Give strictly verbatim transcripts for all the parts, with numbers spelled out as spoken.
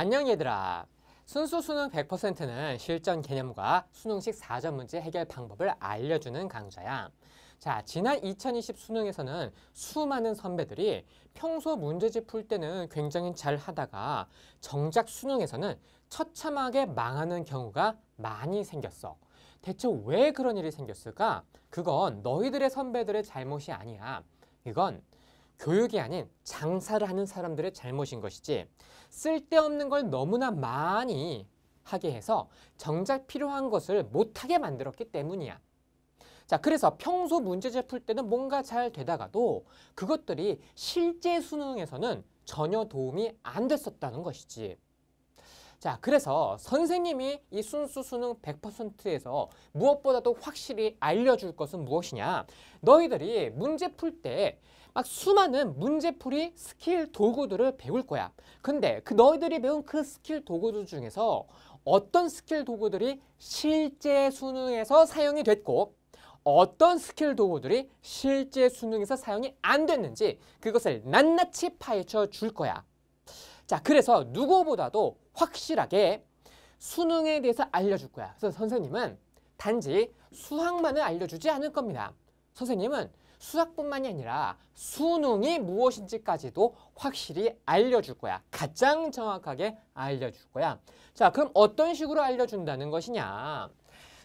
안녕 얘들아. 순수 수능 백 퍼센트는 실전 개념과 수능식 사전 문제 해결 방법을 알려주는 강좌야. 자, 지난 이천이십 수능에서는 수많은 선배들이 평소 문제집 풀 때는 굉장히 잘 하다가 정작 수능에서는 처참하게 망하는 경우가 많이 생겼어. 대체 왜 그런 일이 생겼을까? 그건 너희들의 선배들의 잘못이 아니야. 이건 교육이 아닌 장사를 하는 사람들의 잘못인 것이지, 쓸데없는 걸 너무나 많이 하게 해서 정작 필요한 것을 못하게 만들었기 때문이야. 자, 그래서 평소 문제집 풀 때는 뭔가 잘 되다가도 그것들이 실제 수능에서는 전혀 도움이 안 됐었다는 것이지. 자, 그래서 선생님이 이 순수 수능 백 퍼센트에서 무엇보다도 확실히 알려줄 것은 무엇이냐? 너희들이 문제 풀 때 막 수많은 문제풀이 스킬 도구들을 배울 거야. 근데 그 너희들이 배운 그 스킬 도구들 중에서 어떤 스킬 도구들이 실제 수능에서 사용이 됐고 어떤 스킬 도구들이 실제 수능에서 사용이 안 됐는지 그것을 낱낱이 파헤쳐 줄 거야. 자, 그래서 누구보다도 확실하게 수능에 대해서 알려줄 거야. 그래서 선생님은 단지 수학만을 알려주지 않을 겁니다. 선생님은 수학뿐만이 아니라 수능이 무엇인지까지도 확실히 알려줄 거야. 가장 정확하게 알려줄 거야. 자, 그럼 어떤 식으로 알려준다는 것이냐.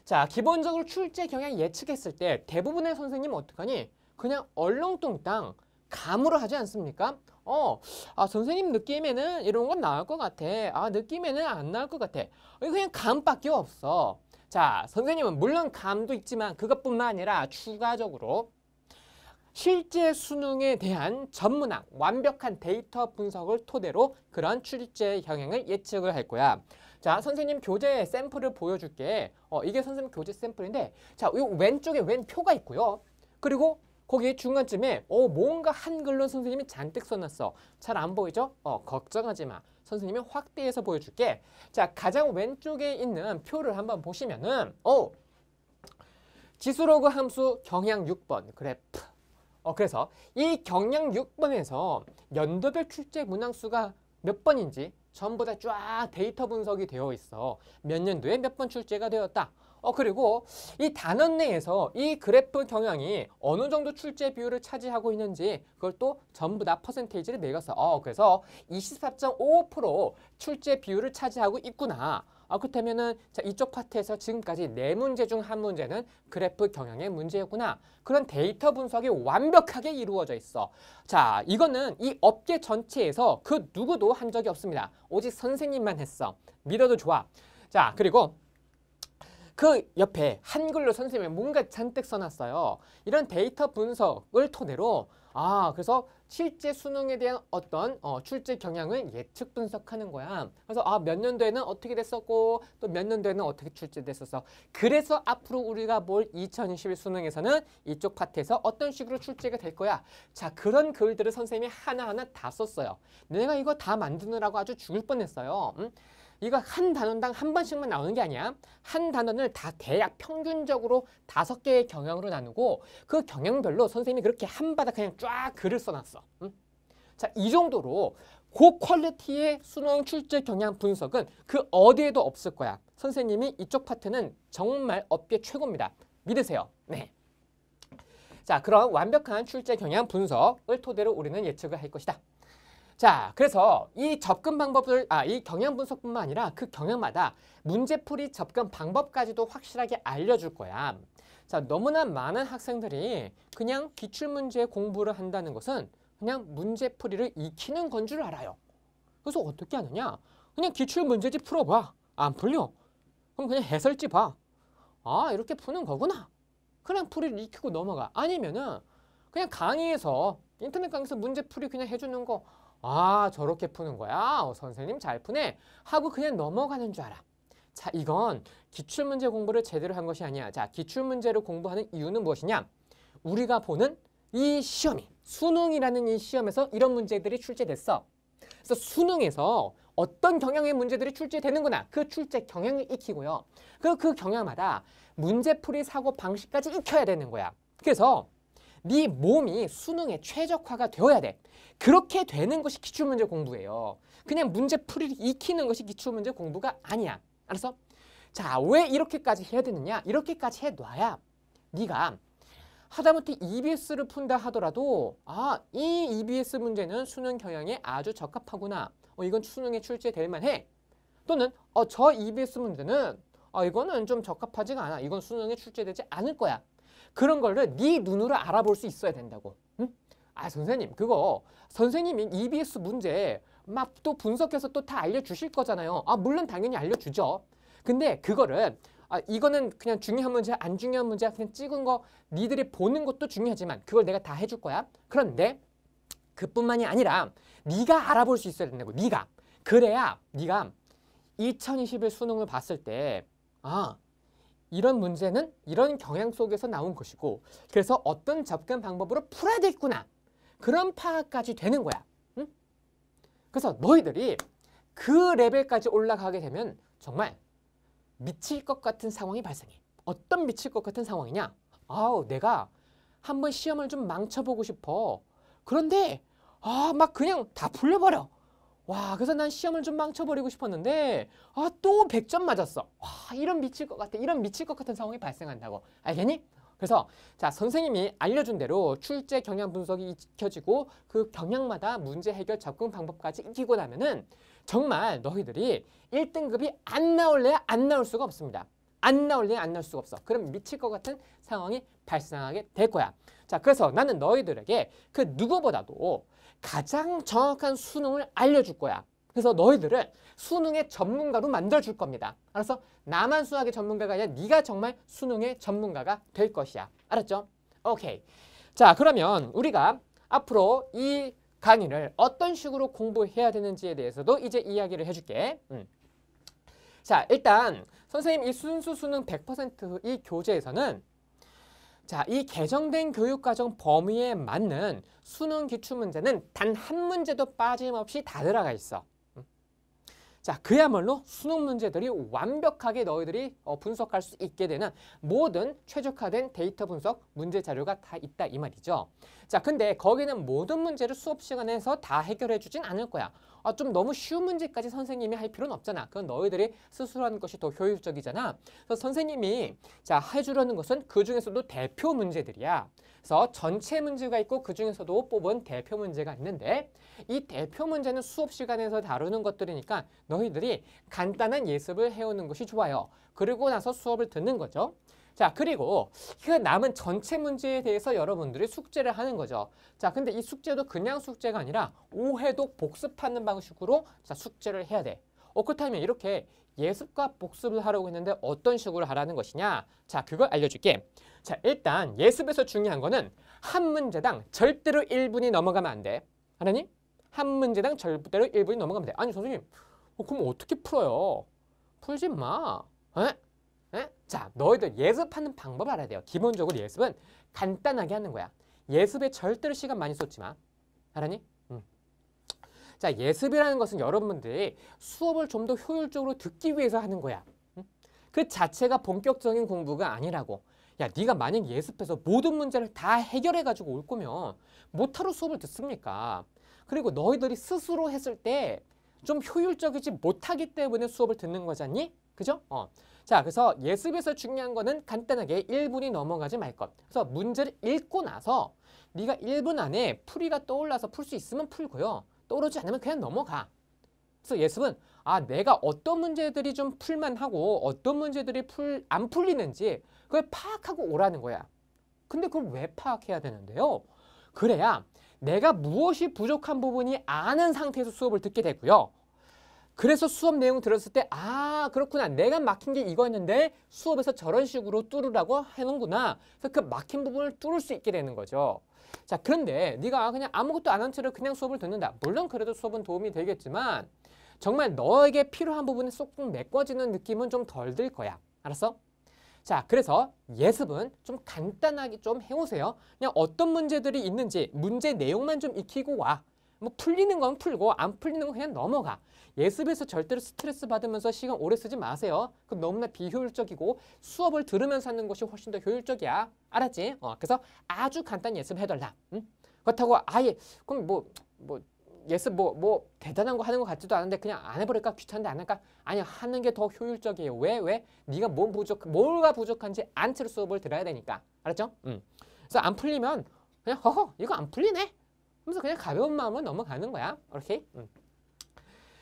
자, 기본적으로 출제 경향 예측했을 때 대부분의 선생님은 어떡하니? 그냥 얼렁뚱땅 감으로 하지 않습니까? 어, 아, 선생님 느낌에는 이런 건 나올 것 같아. 아, 느낌에는 안 나올 것 같아. 그냥 감밖에 없어. 자, 선생님은 물론 감도 있지만 그것뿐만 아니라 추가적으로 실제 수능에 대한 전문학, 완벽한 데이터 분석을 토대로 그런 출제 경향을 예측을 할 거야. 자, 선생님 교재 샘플을 보여줄게. 어, 이게 선생님 교재 샘플인데, 자, 이 왼쪽에 왼 표가 있고요. 그리고 거기 중간쯤에 어, 뭔가 한글로 선생님이 잔뜩 써놨어. 잘 안 보이죠? 어, 걱정하지 마. 선생님이 확대해서 보여줄게. 자, 가장 왼쪽에 있는 표를 한번 보시면은 어, 지수로그 함수 경향 육 번 그래프. 어, 그래서 이 경향 육 번에서 연도별 출제 문항수가 몇 번인지 전부 다 쫙 데이터 분석이 되어 있어. 몇 년도에 몇 번 출제가 되었다. 어, 그리고 이 단원 내에서 이 그래프 경향이 어느 정도 출제 비율을 차지하고 있는지 그걸 또 전부 다 퍼센테이지를 매겼어. 어, 그래서 이십사 점 오오 퍼센트 출제 비율을 차지하고 있구나. 아, 그렇다면은 자, 이쪽 파트에서 지금까지 네 문제 중 한 문제는 그래프 경향의 문제였구나. 그런 데이터 분석이 완벽하게 이루어져 있어. 자, 이거는 이 업계 전체에서 그 누구도 한 적이 없습니다. 오직 선생님만 했어. 믿어도 좋아. 자, 그리고 그 옆에 한글로 선생님이 뭔가 잔뜩 써놨어요. 이런 데이터 분석을 토대로 아, 그래서 실제 수능에 대한 어떤 어, 출제 경향을 예측 분석하는 거야. 그래서 아, 몇 년도에는 어떻게 됐었고 또 몇 년도에는 어떻게 출제됐었어. 그래서 앞으로 우리가 뭘 이천이십일 수능에서는 이쪽 파트에서 어떤 식으로 출제가 될 거야. 자, 그런 글들을 선생님이 하나하나 다 썼어요. 내가 이거 다 만드느라고 아주 죽을 뻔했어요. 음? 이거 한 단원당 한 번씩만 나오는 게 아니야. 한 단원을 다 대략 평균적으로 다섯 개의 경향으로 나누고 그 경향별로 선생님이 그렇게 한 바닥 그냥 쫙 글을 써놨어. 응? 자, 이 정도로 고퀄리티의 수능 출제 경향 분석은 그 어디에도 없을 거야. 선생님이 이쪽 파트는 정말 업계 최고입니다. 믿으세요. 네. 자, 그런 완벽한 출제 경향 분석을 토대로 우리는 예측을 할 것이다. 자, 그래서 이 접근 방법을, 아, 이 경향 분석뿐만 아니라 그 경향마다 문제풀이 접근 방법까지도 확실하게 알려줄 거야. 자, 너무나 많은 학생들이 그냥 기출문제 공부를 한다는 것은 그냥 문제풀이를 익히는 건 줄 알아요. 그래서 어떻게 하느냐? 그냥 기출문제집 풀어봐. 안 풀려. 그럼 그냥 해설지 봐. 아, 이렇게 푸는 거구나. 그냥 풀이를 익히고 넘어가. 아니면은 그냥 강의에서, 인터넷 강의에서 문제풀이 그냥 해주는 거 아, 저렇게 푸는 거야. 어, 선생님 잘 푸네. 하고 그냥 넘어가는 줄 알아. 자, 이건 기출문제 공부를 제대로 한 것이 아니야. 자, 기출문제를 공부하는 이유는 무엇이냐? 우리가 보는 이 시험이, 수능이라는 이 시험에서 이런 문제들이 출제됐어. 그래서 수능에서 어떤 경향의 문제들이 출제되는구나. 그 출제 경향을 익히고요. 그, 그 경향마다 문제풀이 사고 방식까지 익혀야 되는 거야. 그래서 네 몸이 수능에 최적화가 되어야 돼. 그렇게 되는 것이 기출문제 공부예요. 그냥 문제 풀이를 익히는 것이 기출문제 공부가 아니야. 알았어? 자, 왜 이렇게까지 해야 되느냐? 이렇게까지 해놔야 네가 하다못해 이비에스를 푼다 하더라도 아, 이 이비에스 문제는 수능 경향에 아주 적합하구나. 어, 이건 수능에 출제될 만해. 또는 어, 저 이비에스 문제는 어, 이거는 좀 적합하지가 않아. 이건 수능에 출제되지 않을 거야. 그런 거를 네 눈으로 알아볼 수 있어야 된다고. 응? 아, 선생님 그거 선생님이 이비에스 문제 막 또 분석해서 또 다 알려주실 거잖아요. 아, 물론 당연히 알려주죠. 근데 그거를 아, 이거는 그냥 중요한 문제야, 안 중요한 문제야, 그냥 찍은 거 니들이 보는 것도 중요하지만 그걸 내가 다 해줄 거야. 그런데 그뿐만이 아니라 네가 알아볼 수 있어야 된다고. 네가 그래야 네가 이천이십일 수능을 봤을 때 아, 이런 문제는 이런 경향 속에서 나온 것이고 그래서 어떤 접근 방법으로 풀어야 되겠구나. 그런 파악까지 되는 거야. 응? 그래서 너희들이 그 레벨까지 올라가게 되면 정말 미칠 것 같은 상황이 발생해. 어떤 미칠 것 같은 상황이냐? 아우, 내가 한번 시험을 좀 망쳐보고 싶어. 그런데 아, 막 그냥 다 풀려버려. 와, 그래서 난 시험을 좀 망쳐버리고 싶었는데 아, 또 백 점 맞았어. 와, 이런 미칠 것 같아. 이런 미칠 것 같은 상황이 발생한다고. 알겠니? 그래서 자, 선생님이 알려준 대로 출제 경향 분석이 익혀지고 그 경향마다 문제 해결 접근 방법까지 익히고 나면은 정말 너희들이 일 등급이 안 나올래야 안 나올 수가 없습니다. 안 나올래야 안 나올 수가 없어. 그럼 미칠 것 같은 상황이 발생하게 될 거야. 자, 그래서 나는 너희들에게 그 누구보다도 가장 정확한 수능을 알려줄 거야. 그래서 너희들을 수능의 전문가로 만들어줄 겁니다. 알았어? 나만 수학의 전문가가 아니라 네가 정말 수능의 전문가가 될 것이야. 알았죠? 오케이. 자, 그러면 우리가 앞으로 이 강의를 어떤 식으로 공부해야 되는지에 대해서도 이제 이야기를 해줄게. 음. 자, 일단 선생님 이 순수 수능 백 퍼센트 이 교재에서는 자, 이 개정된 교육과정 범위에 맞는 수능 기출문제는 단 한 문제도 빠짐없이 다 들어가 있어. 자, 그야말로 수능 문제들이 완벽하게 너희들이 어, 분석할 수 있게 되는 모든 최적화된 데이터 분석 문제 자료가 다 있다 이 말이죠. 자, 근데 거기는 모든 문제를 수업 시간에서 다 해결해 주진 않을 거야. 아, 좀 너무 쉬운 문제까지 선생님이 할 필요는 없잖아. 그건 너희들이 스스로 하는 것이 더 효율적이잖아. 그래서 선생님이 자, 해주려는 것은 그중에서도 대표 문제들이야. 그래서 전체 문제가 있고 그중에서도 뽑은 대표 문제가 있는데 이 대표 문제는 수업 시간에서 다루는 것들이니까 너희들이 간단한 예습을 해오는 것이 좋아요. 그리고 나서 수업을 듣는 거죠. 자, 그리고 그 남은 전체 문제에 대해서 여러분들이 숙제를 하는 거죠. 자, 근데 이 숙제도 그냥 숙제가 아니라 오해독 복습하는 방식으로 자, 숙제를 해야 돼. 어, 그렇다면 이렇게 예습과 복습을 하려고 했는데 어떤 식으로 하라는 것이냐? 자, 그걸 알려줄게. 자, 일단 예습에서 중요한 거는 한 문제당 절대로 일 분이 넘어가면 안 돼. 하나님? 한 문제당 절대로 일 분이 넘어가면 돼. 아니, 선생님, 어, 그럼 어떻게 풀어요? 풀지 마. 에? 에? 자, 너희들 예습하는 방법 알아야 돼요. 기본적으로 예습은 간단하게 하는 거야. 예습에 절대로 시간 많이 쏟지 마. 알았니? 음. 자, 예습이라는 것은 여러분들이 수업을 좀 더 효율적으로 듣기 위해서 하는 거야. 음? 그 자체가 본격적인 공부가 아니라고. 야, 네가 만약 예습해서 모든 문제를 다 해결해가지고 올 거면 못하러 수업을 듣습니까? 그리고 너희들이 스스로 했을 때 좀 효율적이지 못하기 때문에 수업을 듣는 거잖니? 그죠? 어. 자, 그래서 예습에서 중요한 거는 간단하게 일 분이 넘어가지 말 것. 그래서 문제를 읽고 나서 네가 일 분 안에 풀이가 떠올라서 풀 수 있으면 풀고요. 떠오르지 않으면 그냥 넘어가. 그래서 예습은 아, 내가 어떤 문제들이 좀 풀만하고 어떤 문제들이 풀, 안 풀리는지 그걸 파악하고 오라는 거야. 근데 그걸 왜 파악해야 되는데요? 그래야 내가 무엇이 부족한 부분이 아는 상태에서 수업을 듣게 되고요. 그래서 수업 내용 들었을 때 아, 그렇구나. 내가 막힌 게 이거였는데 수업에서 저런 식으로 뚫으라고 하는구나. 그래서 그 막힌 부분을 뚫을 수 있게 되는 거죠. 자, 그런데 네가 그냥 아무것도 안 한 채로 그냥 수업을 듣는다. 물론 그래도 수업은 도움이 되겠지만 정말 너에게 필요한 부분에 쏙 메꿔지는 느낌은 좀 덜 들 거야. 알았어? 자, 그래서 예습은 좀 간단하게 좀 해오세요. 그냥 어떤 문제들이 있는지 문제 내용만 좀 익히고 와. 뭐 풀리는 건 풀고 안 풀리는 건 그냥 넘어가. 예습에서 절대로 스트레스 받으면서 시간 오래 쓰지 마세요. 그건 너무나 비효율적이고 수업을 들으면서 하는 것이 훨씬 더 효율적이야. 알았지? 어, 그래서 아주 간단히 예습해달라. 응? 그렇다고 아예 그럼 뭐 뭐 예습 뭐 뭐 대단한 거 하는 것 같지도 않은데 그냥 안 해버릴까? 귀찮은데 안 할까? 아니야, 하는 게 더 효율적이에요. 왜? 왜? 네가 뭘 부족, 뭐가 부족한지 안 채로 수업을 들어야 되니까. 알았죠? 응. 그래서 안 풀리면 그냥 허허 이거 안 풀리네 하면서 그냥 가벼운 마음으로 넘어가는 거야. 오케이? 응.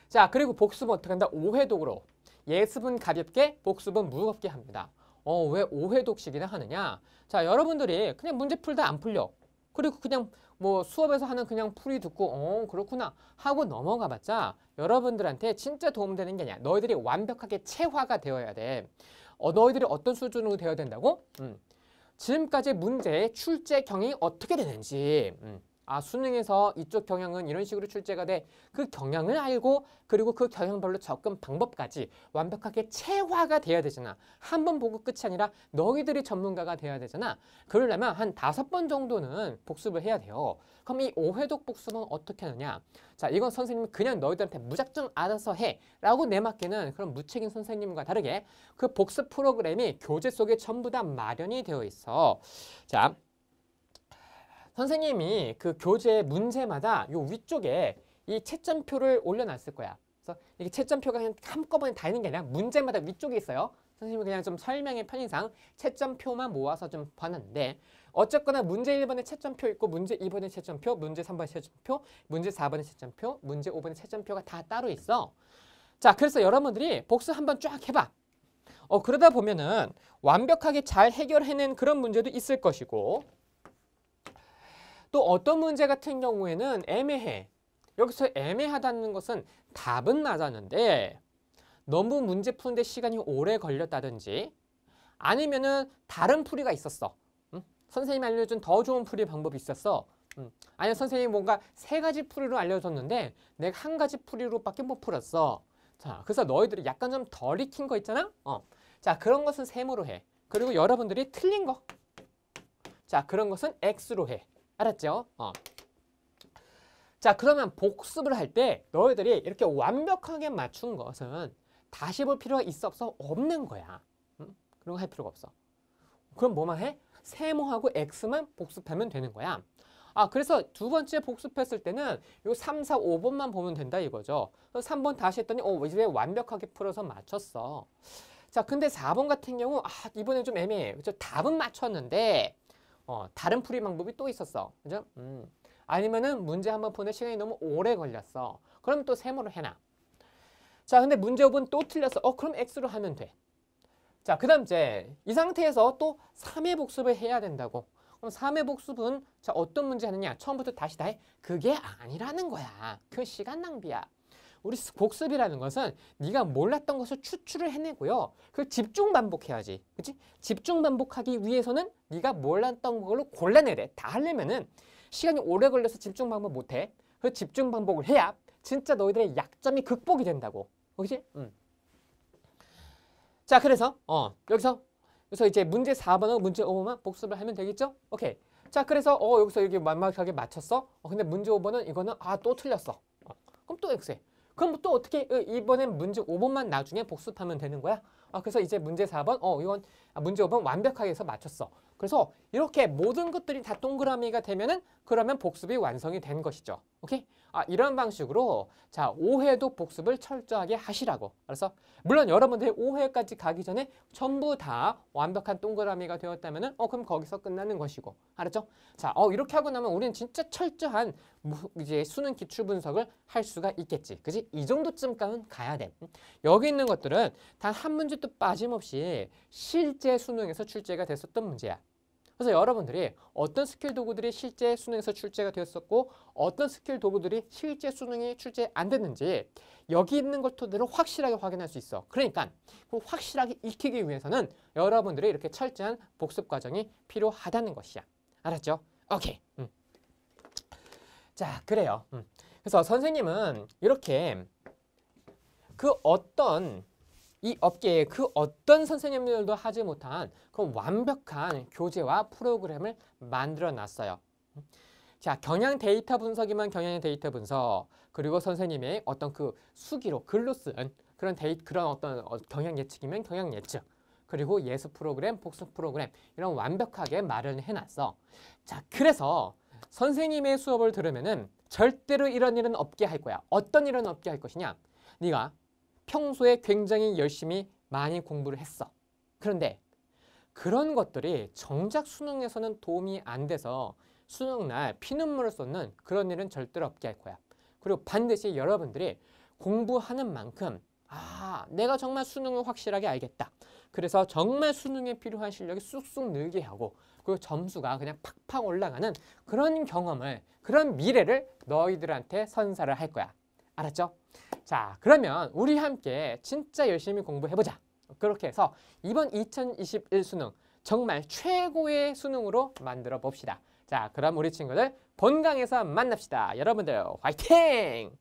자, 그리고 복습은 어떻게 한다? 오회독으로. 예습은 가볍게, 복습은 무겁게 합니다. 어, 왜 오회독식이나 하느냐? 자, 여러분들이 그냥 문제 풀다 안 풀려. 그리고 그냥 뭐 수업에서 하는 그냥 풀이 듣고 어 그렇구나 하고 넘어가봤자 여러분들한테 진짜 도움되는 게 아니야. 너희들이 완벽하게 체화가 되어야 돼. 어, 너희들이 어떤 수준으로 되어야 된다고? 음. 지금까지 문제의 출제 경향이 어떻게 되는지. 음. 아, 수능에서 이쪽 경향은 이런 식으로 출제가 돼. 그 경향을 알고 그리고 그 경향별로 접근 방법까지 완벽하게 체화가 돼야 되잖아. 한 번 보고 끝이 아니라 너희들이 전문가가 돼야 되잖아. 그러려면 한 다섯 번 정도는 복습을 해야 돼요. 그럼 이 오회독 복습은 어떻게 하느냐. 자, 이건 선생님이 그냥 너희들한테 무작정 알아서 해 라고 내맡기는 그런 무책임 선생님과 다르게 그 복습 프로그램이 교재 속에 전부 다 마련이 되어 있어. 자, 선생님이 그 교재 문제마다 요 위쪽에 이 채점표를 올려놨을 거야. 그래서 이게 채점표가 그냥 한꺼번에 다 있는 게 아니라 문제마다 위쪽에 있어요. 선생님이 그냥 좀 설명의 편의상 채점표만 모아서 좀 봤는데 어쨌거나 문제 일 번에 채점표 있고 문제 이 번에 채점표, 문제 삼 번에 채점표, 문제 사 번에 채점표, 문제 오 번에 채점표가 다 따로 있어. 자, 그래서 여러분들이 복습 한번 쫙 해봐. 어, 그러다 보면은 완벽하게 잘 해결해낸 그런 문제도 있을 것이고 또 어떤 문제 같은 경우에는 애매해. 여기서 애매하다는 것은 답은 맞았는데 너무 문제 푸는데 시간이 오래 걸렸다든지 아니면은 다른 풀이가 있었어. 응? 선생님이 알려준 더 좋은 풀이 방법이 있었어. 응. 아니면 선생님이 뭔가 세 가지 풀이로 알려줬는데 내가 한 가지 풀이로밖에 못 풀었어. 자, 그래서 너희들이 약간 좀 덜 익힌 거 있잖아. 어. 자, 그런 것은 세모로 해. 그리고 여러분들이 틀린 거. 자, 그런 것은 X로 해. 알았죠? 어. 자, 그러면 복습을 할 때 너희들이 이렇게 완벽하게 맞춘 것은 다시 볼 필요가 있어 없어? 없는 거야. 응? 그런 거 할 필요가 없어. 그럼 뭐만 해? 세모하고 X만 복습하면 되는 거야. 아, 그래서 두 번째 복습했을 때는 요 삼, 사, 오 번만 보면 된다 이거죠. 그래서 삼 번 다시 했더니 어, 이제 완벽하게 풀어서 맞췄어. 자, 근데 사 번 같은 경우 아, 이번엔 좀 애매해. 그쵸? 답은 맞췄는데 어, 다른 풀이 방법이 또 있었어. 그죠? 음. 아니면은 문제 한번 보는데 시간이 너무 오래 걸렸어. 그럼 또 세모로 해놔. 자, 근데 문제 오 번 또 틀렸어. 어, 그럼 X로 하면 돼. 자, 그 다음 이제 이 상태에서 또 삼 회 복습을 해야 된다고. 그럼 삼 회 복습은 자, 어떤 문제 하느냐. 처음부터 다시 다 해. 그게 아니라는 거야. 그 시간 낭비야. 우리 복습이라는 것은 네가 몰랐던 것을 추출을 해내고요. 그걸 집중 반복해야지. 그치? 집중 반복하기 위해서는 네가 몰랐던 걸로 골라내야 돼. 다 하려면은 시간이 오래 걸려서 집중 반복 못해. 그 집중 반복을 해야 진짜 너희들의 약점이 극복이 된다고. 그치? 음. 자, 그래서 어 여기서 그래서 이제 문제 사 번하고 문제 오 번만 복습을 하면 되겠죠? 오케이. 자, 그래서 어 여기서 이렇게 완벽하게 맞췄어. 어, 근데 문제 오 번은 이거는 아 또 틀렸어. 어, 그럼 또 X해. 그럼 또 어떻게 이번엔 문제 오 번만 나중에 복습하면 되는 거야. 아, 그래서 이제 문제 사 번, 어 이건 아, 문제 오 번 완벽하게 해서 맞췄어. 그래서 이렇게 모든 것들이 다 동그라미가 되면은 그러면 복습이 완성이 된 것이죠. 오케이? 아, 이런 방식으로 자 오회독 복습을 철저하게 하시라고. 그래서 물론 여러분들이 오회까지 가기 전에 전부 다 완벽한 동그라미가 되었다면은 어 그럼 거기서 끝나는 것이고. 알았죠? 자, 어 이렇게 하고 나면 우리는 진짜 철저한 뭐, 이제 수능 기출 분석을 할 수가 있겠지. 그지? 이 정도쯤까지는 가야 돼. 여기 있는 것들은 단 한 문제도 빠짐없이 실제 수능에서 출제가 됐었던 문제야. 그래서 여러분들이 어떤 스킬 도구들이 실제 수능에서 출제가 되었었고 어떤 스킬 도구들이 실제 수능에 출제 안 됐는지 여기 있는 것 토대로 확실하게 확인할 수 있어. 그러니까 그걸 확실하게 익히기 위해서는 여러분들이 이렇게 철저한 복습 과정이 필요하다는 것이야. 알았죠? 오케이. 음. 자, 그래요. 음. 그래서 선생님은 이렇게 그 어떤 이 업계에 그 어떤 선생님들도 하지 못한 그런 완벽한 교재와 프로그램을 만들어 놨어요. 자, 경향 데이터 분석이면 경향의 데이터 분석, 그리고 선생님의 어떤 그 수기로 글로 쓴 그런 데이 그런 어떤 경향 예측이면 경향 예측, 그리고 예습 프로그램, 복습 프로그램 이런 완벽하게 말을 해놨어. 자, 그래서 선생님의 수업을 들으면은 절대로 이런 일은 없게 할 거야. 어떤 일은 없게 할 것이냐? 네가 평소에 굉장히 열심히 많이 공부를 했어. 그런데 그런 것들이 정작 수능에서는 도움이 안 돼서 수능 날 피눈물을 쏟는 그런 일은 절대로 없게 할 거야. 그리고 반드시 여러분들이 공부하는 만큼 아, 내가 정말 수능을 확실하게 알겠다. 그래서 정말 수능에 필요한 실력이 쑥쑥 늘게 하고 그리고 점수가 그냥 팍팍 올라가는 그런 경험을, 그런 미래를 너희들한테 선사를 할 거야. 알았죠? 자, 그러면 우리 함께 진짜 열심히 공부해보자. 그렇게 해서 이번 이천이십일 수능 정말 최고의 수능으로 만들어 봅시다. 자, 그럼 우리 친구들 본강에서 만납시다. 여러분들 화이팅!